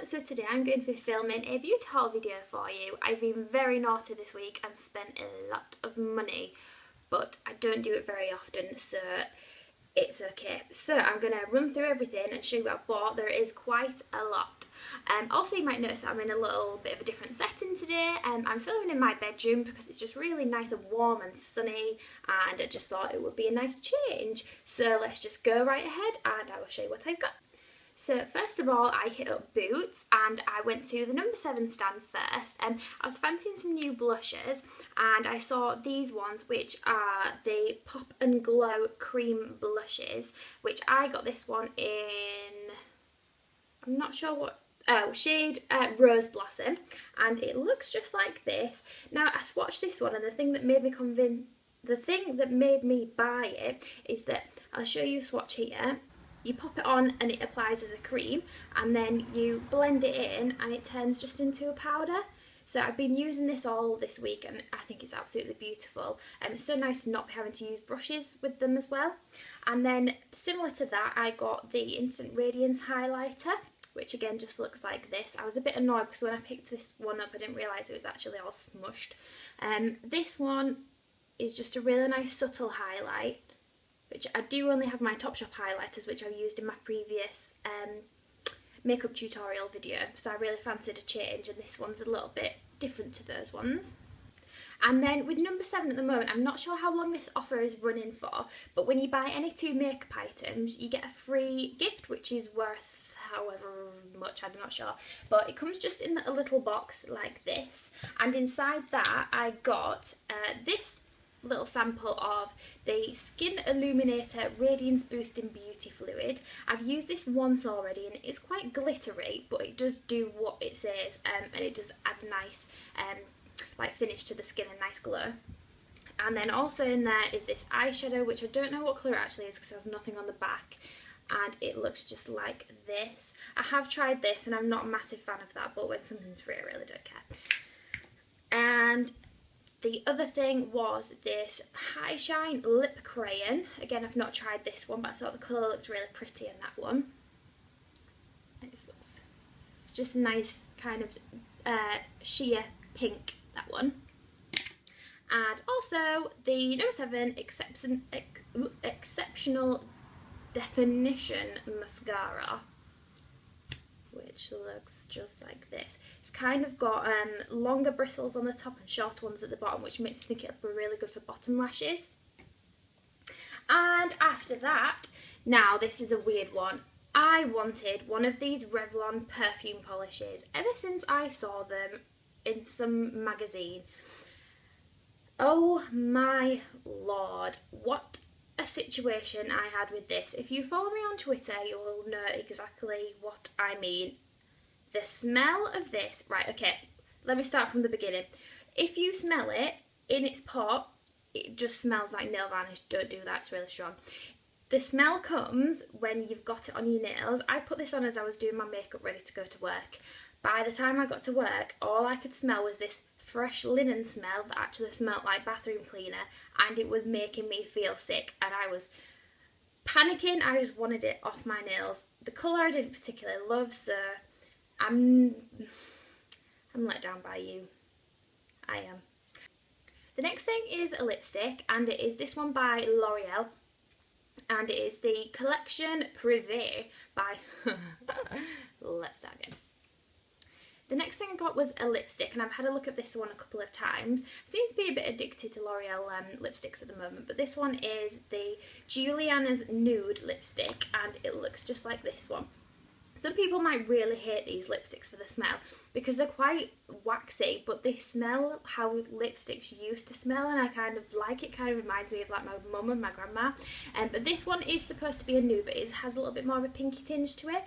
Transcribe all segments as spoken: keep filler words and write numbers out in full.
everyone, so today I'm going to be filming a beauty haul video for you. I've been very naughty this week and spent a lot of money, but I don't do it very often, so it's okay. So I'm going to run through everything and show you what I bought. There is quite a lot. Um, also, you might notice that I'm in a little bit of a different setting today. Um, I'm filming in my bedroom because it's just really nice and warm and sunny, and I just thought it would be a nice change. So let's just go right ahead and I will show you what I've got. So first of all, I hit up Boots and I went to the number seven stand first, and I was fancying some new blushes and I saw these ones, which are the Pop and Glow Cream Blushes, which I got this one in, I'm not sure what, oh, shade uh, Rose Blossom, and it looks just like this. Now I swatched this one, and the thing that made me convinced, the thing that made me buy it is that, I'll show you a swatch here. You pop it on and it applies as a cream, and then you blend it in and it turns just into a powder. So I've been using this all this week and I think it's absolutely beautiful. Um, it's so nice to not be having to use brushes with them as well. And then similar to that, I got the Instant Radiance Highlighter, which again just looks like this. I was a bit annoyed because when I picked this one up I didn't realise it was actually all smushed. Um, this one is just a really nice subtle highlight, which I do only have my Topshop highlighters, which I used in my previous um, makeup tutorial video, so I really fancied a change, and this one's a little bit different to those ones. And then with number seven at the moment, I'm not sure how long this offer is running for, but when you buy any two makeup items, you get a free gift, which is worth however much, I'm not sure. But it comes just in a little box like this, and inside that I got uh, this little sample of the Skin Illuminator Radiance Boosting Beauty Fluid. I've used this once already and it's quite glittery, but it does do what it says, um, and it does add a nice um, like finish to the skin and nice glow. And then also in there is this eyeshadow, which I don't know what colour it actually is because there's nothing on the back, and it looks just like this. I have tried this and I'm not a massive fan of that, but when something's free I really don't care. And the other thing was this High Shine Lip Crayon. Again, I've not tried this one, but I thought the colour looks really pretty in that one. It's just a nice kind of uh, sheer pink, that one. And also the number seven Exception, ex, Exceptional Definition Mascara, which looks just like this. It's kind of got um, longer bristles on the top and shorter ones at the bottom, which makes me think it'll be really good for bottom lashes. And after that, now this is a weird one. I wanted one of these Revlon perfume polishes ever since I saw them in some magazine. Oh my lord, what a situation I had with this. If you follow me on Twitter, you will know exactly what I mean. The smell of this, right, okay, let me start from the beginning. If you smell it in its pot, it just smells like nail varnish. Don't do that, it's really strong. The smell comes when you've got it on your nails. I put this on as I was doing my makeup ready to go to work. By the time I got to work, all I could smell was this fresh linen smell that actually smelled like bathroom cleaner, and it was making me feel sick and I was panicking. I just wanted it off my nails. The colour I didn't particularly love, so I'm I'm let down by you. I am. The next thing is a lipstick, and it is this one by L'Oreal, and it is the Collection Privé by Let's Start Again. The next thing I got was a lipstick, and I've had a look at this one a couple of times. I seem to be a bit addicted to L'Oreal um, lipsticks at the moment, but this one is the Juliana's Nude lipstick, and it looks just like this one. Some people might really hate these lipsticks for the smell because they're quite waxy, but they smell how lipsticks used to smell, and I kind of like it. Kind of reminds me of like my mum and my grandma. Um, but this one is supposed to be a nude, but it has a little bit more of a pinky tinge to it.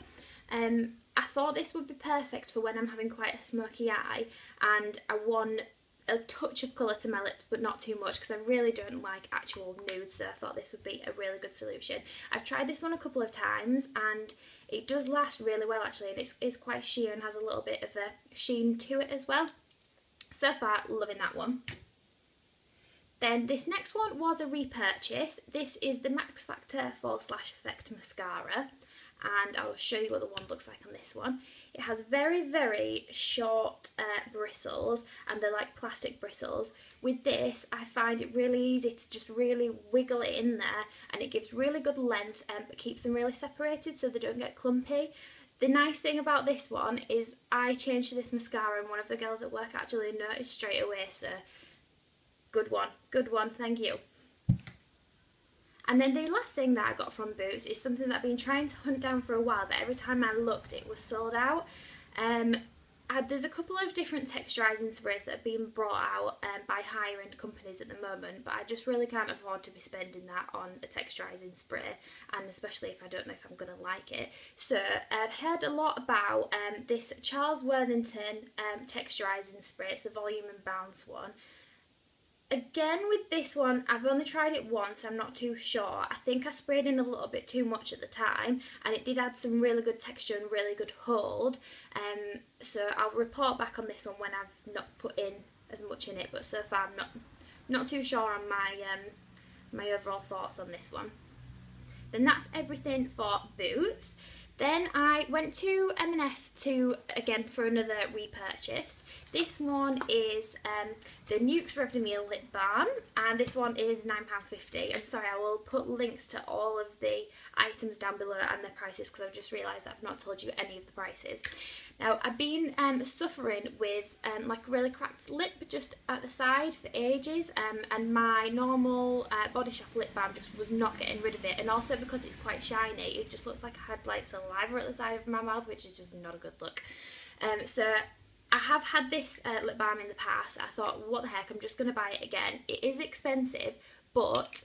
Um, I thought this would be perfect for when I'm having quite a smoky eye and I want a touch of colour to my lips, but not too much, because I really don't like actual nudes, so I thought this would be a really good solution. I've tried this one a couple of times and it does last really well actually, and it's, it's quite sheer and has a little bit of a sheen to it as well. So far, loving that one. Then this next one was a repurchase. This is the Max Factor False Lash Effect Mascara, and I'll show you what the wand looks like on this one. It has very, very short uh, bristles, and they're like plastic bristles. With this, I find it really easy to just really wiggle it in there, and it gives really good length, um, but keeps them really separated so they don't get clumpy. The nice thing about this one is I changed to this mascara, and one of the girls at work actually noticed straight away, so good one, good one, thank you. And then the last thing that I got from Boots is something that I've been trying to hunt down for a while, but every time I looked it was sold out. Um, I, there's a couple of different texturising sprays that have been brought out um, by higher end companies at the moment, but I just really can't afford to be spending that on a texturising spray, and especially if I don't know if I'm going to like it. So I'd heard a lot about um, this Charles Worthington um, texturising spray. It's the Volume and Bounce one. Again, with this one, I've only tried it once, I'm not too sure. I think I sprayed in a little bit too much at the time, and it did add some really good texture and really good hold. Um, so I'll report back on this one when I've not put in as much in it, but so far I'm not, not too sure on my, um, my overall thoughts on this one. Then that's everything for Boots. Then I went to M and S to, again, for another repurchase. This one is um, the Nuxe Reve De Miel Lip Balm, and this one is nine pounds fifty. I'm sorry, I will put links to all of the items down below and their prices, because I've just realised that I've not told you any of the prices. Now, I've been um, suffering with um, like a really cracked lip just at the side for ages, um, and my normal uh, Body Shop lip balm just was not getting rid of it, and also because it's quite shiny, it just looks like I had like some saliva at the side of my mouth, which is just not a good look. Um, so I have had this uh, lip balm in the past. I thought, what the heck, I'm just going to buy it again. It is expensive, but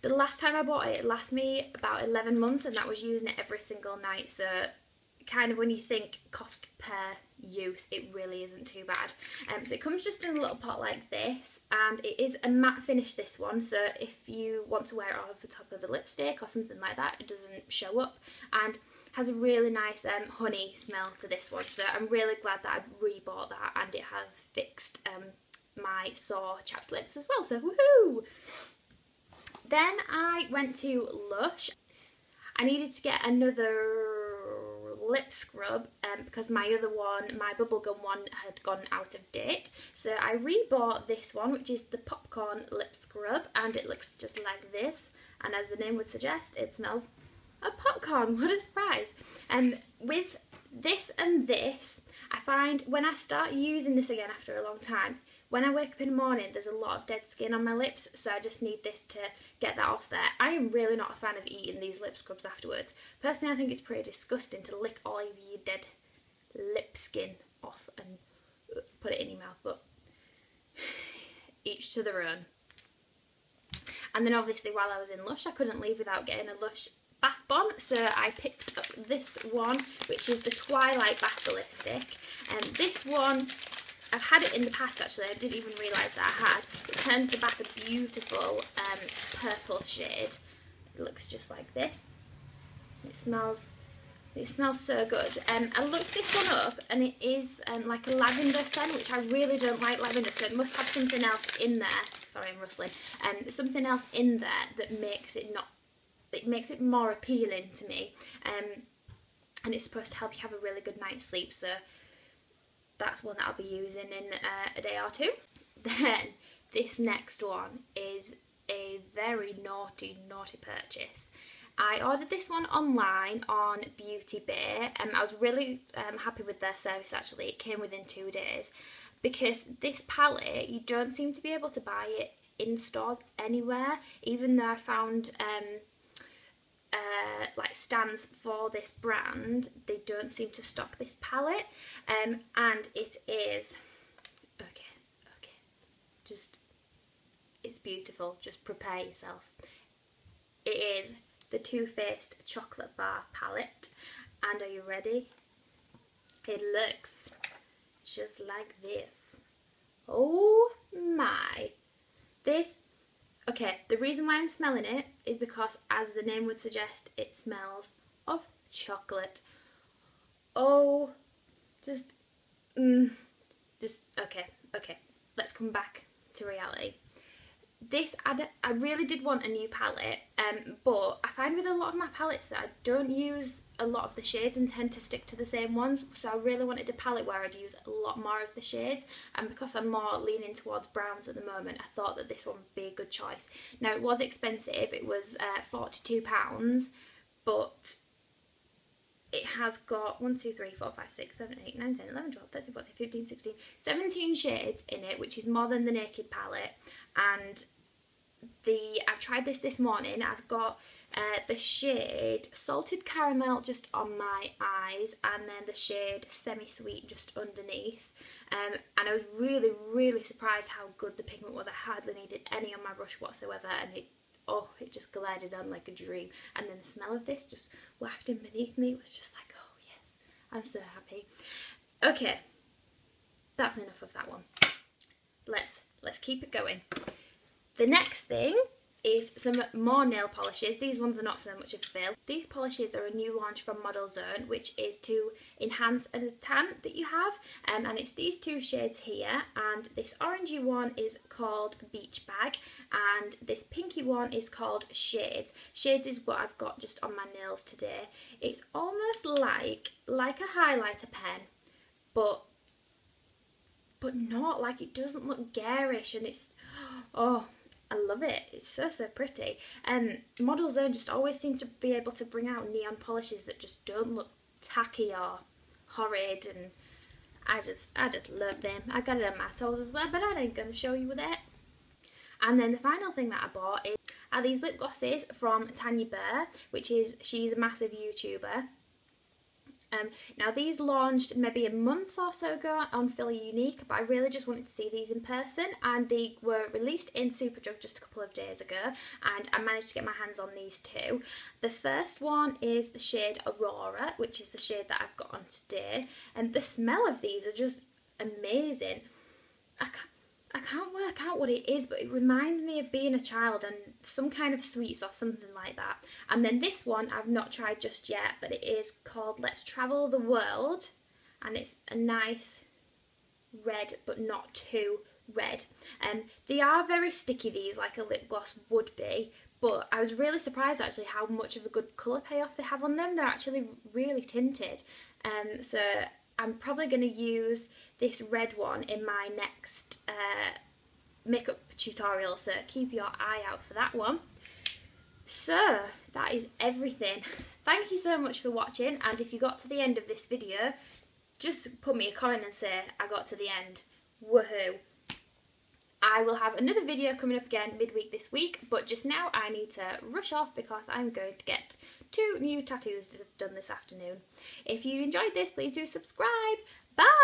the last time I bought it, it lasted me about eleven months, and that was using it every single night. So kind of when you think cost per use, it really isn't too bad. Um, so it comes just in a little pot like this, and it is a matte finish, this one, so if you want to wear it off the top of a lipstick or something like that, it doesn't show up, and has a really nice um, honey smell to this one. So I'm really glad that I re-bought that, and it has fixed um, my sore chapped lips as well, so woohoo! Then I went to Lush. I needed to get another lip scrub um, because my other one, my bubblegum one, had gone out of date. So I re-bought this one, which is the Popcorn Lip Scrub, and it looks just like this, and as the name would suggest, it smells a popcorn, what a surprise. And um, with this and this, I find when I start using this again after a long time, when I wake up in the morning, there's a lot of dead skin on my lips, so I just need this to get that off there. I am really not a fan of eating these lip scrubs afterwards. Personally, I think it's pretty disgusting to lick all of your dead lip skin off and put it in your mouth, but each to their own. And then obviously while I was in Lush, I couldn't leave without getting a Lush bath bomb, so I picked up this one, which is the Twilight Bath Ballistic, and um, this one, I've had it in the past actually, I didn't even realise that I had. It turns the back a beautiful um, purple shade. It looks just like this. It smells, it smells so good. Um, I looked this one up, and it is um, like a lavender scent, which I really don't like lavender, so it must have something else in there. Sorry, I'm rustling. Um, something else in there that makes it not It makes it more appealing to me, um, and it's supposed to help you have a really good night's sleep, so that's one that I'll be using in uh, a day or two. Then this next one is a very naughty, naughty purchase. I ordered this one online on Beauty Bay, and um, I was really um, happy with their service actually. It came within two days, because this palette, you don't seem to be able to buy it in stores anywhere, even though I found... Um, Uh, like stands for this brand, they don't seem to stock this palette, um, and it is okay okay just it's beautiful, just prepare yourself. It is the Too Faced Chocolate Bar palette, and are you ready? It looks just like this. Oh my, this. Okay, the reason why I'm smelling it is because, as the name would suggest, it smells of chocolate. Oh, just, mm, just, okay, okay, let's come back to reality. this, I, I really did want a new palette, um, but I find with a lot of my palettes that I don't use a lot of the shades and tend to stick to the same ones, so I really wanted a palette where I'd use a lot more of the shades, and because I'm more leaning towards browns at the moment, I thought that this one would be a good choice. Now, it was expensive, it was uh, forty-two pounds, but it has got one, two, three, four, five, six, seven, eight, nine, ten, eleven, twelve, thirteen, fourteen, fifteen, sixteen, seventeen shades in it, which is more than the Naked palette. And the I've tried this this morning. I've got uh, the shade Salted Caramel just on my eyes, and then the shade Semi-Sweet just underneath. Um, and I was really, really surprised how good the pigment was. I hardly needed any on my brush whatsoever, and it oh, it just glided on like a dream. And then the smell of this just wafting beneath me was just like, oh yes, I'm so happy. Okay, that's enough of that one. Let's, let's keep it going. The next thing is some more nail polishes. These ones are not so much of a fail. These polishes are a new launch from Model Zone, which is to enhance a tan that you have, um, and it's these two shades here, and this orangey one is called Beach Bag, and this pinky one is called Shades. Shades is what I've got just on my nails today. It's almost like, like a highlighter pen, but but not, like it doesn't look garish, and it's, oh, I love it. It's so, so pretty. Um, Model Zone just always seem to be able to bring out neon polishes that just don't look tacky or horrid, and I just I just love them. I got it on my toes as well, but I ain't going to show you that. And then the final thing that I bought is, are these lip glosses from Tanya Burr, which is, she's a massive YouTuber. Um, now these launched maybe a month or so ago on Philly Unique, but I really just wanted to see these in person, and they were released in Superdrug just a couple of days ago, and I managed to get my hands on these two. The first one is the shade Aurora, which is the shade that I've got on today, and the smell of these are just amazing. I can't, I can't work out what it is, but it reminds me of being a child and some kind of sweets or something like that. And then this one I've not tried just yet, but it is called Let's Travel the World, and it's a nice red, but not too red. Um, they are very sticky, these, like a lip gloss would be, but I was really surprised actually how much of a good colour payoff they have on them. They're actually really tinted, um, so I'm probably going to use this red one in my next uh, makeup tutorial, so keep your eye out for that one. So, that is everything. Thank you so much for watching, and if you got to the end of this video, just put me a comment and say, I got to the end. Woohoo! I will have another video coming up again midweek this week, but just now I need to rush off because I'm going to get two new tattoos done this afternoon. If you enjoyed this, please do subscribe. Bye!